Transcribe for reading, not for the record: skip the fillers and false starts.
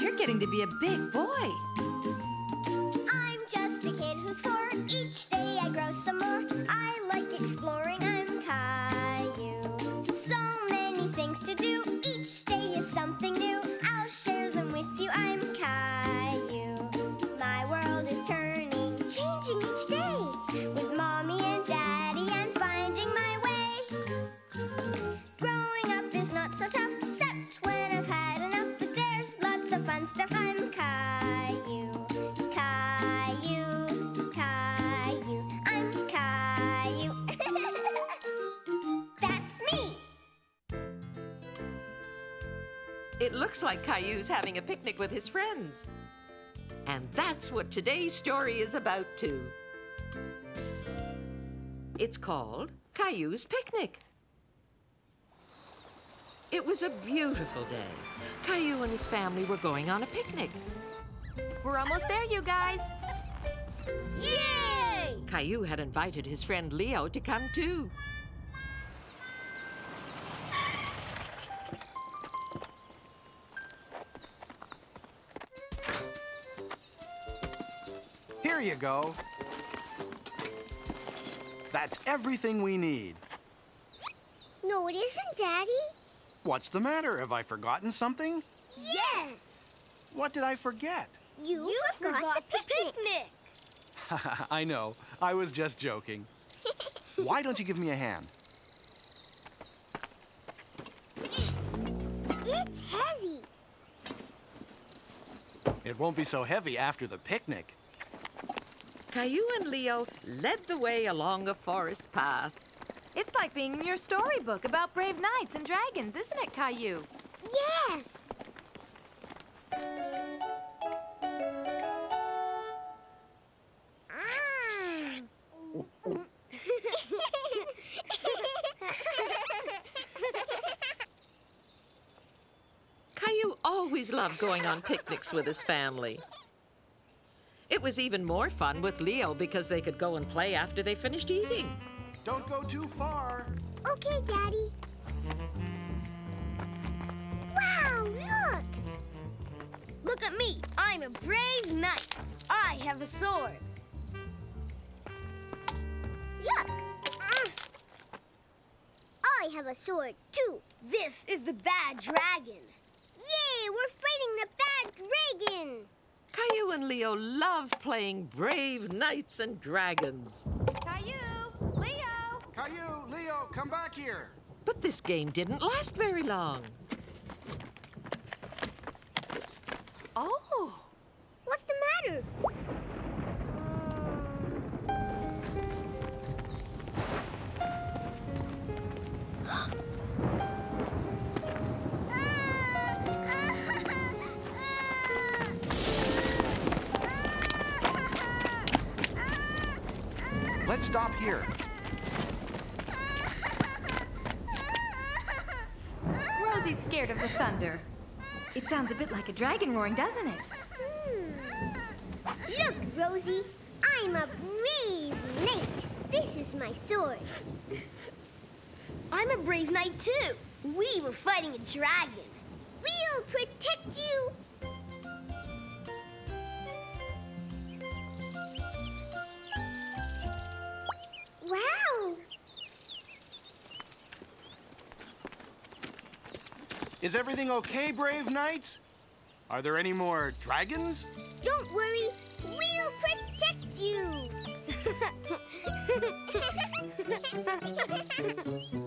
You're getting to be a big boy. I'm just a kid who's 4. Each day I grow some more. I like exploring. I'm Caillou. So many things to do. Each day is something new. I'll share them with you. I'm Caillou. My world is turning, changing each day. With Mommy and Daddy, I'm finding my way. Growing up is not so tough, except when I've had enough. But there's lots of fun stuff. I'm Caillou, Caillou, Caillou. I'm Caillou. That's me. It looks like Caillou's having a picnic with his friends. And that's what today's story is about, too. It's called Caillou's Picnic. It was a beautiful day. Caillou and his family were going on a picnic. We're almost there, you guys. Yay! Caillou had invited his friend Leo to come, too. Here you go. That's everything we need. No, it isn't, Daddy. What's the matter? Have I forgotten something? Yes! What did I forget? You forgot the picnic. I know. I was just joking. Why don't you give me a hand? It's heavy. It won't be so heavy after the picnic. Caillou and Leo led the way along a forest path. It's like being in your storybook about brave knights and dragons, isn't it, Caillou? Yes! Caillou always loved going on picnics with his family. It was even more fun with Leo because they could go and play after they finished eating. Don't go too far. Okay, Daddy. Wow, look! Look at me. I'm a brave knight. I have a sword. Look. I have a sword, too. This is the bad dragon. Yay, we're fighting the bad dragon! Caillou and Leo love playing brave knights and dragons. Caillou! Leo! Caillou! Leo! Come back here! But this game didn't last very long. Oh! What's the matter? Let's stop here. Rosie's scared of the thunder. It sounds a bit like a dragon roaring, doesn't it? Look, Rosie, I'm a brave knight. This is my sword. I'm a brave knight, too. We were fighting a dragon. We'll protect you. Is everything okay, brave knights? Are there any more dragons? Don't worry, we'll protect you.